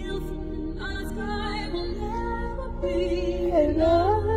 still, our sky will never be enough.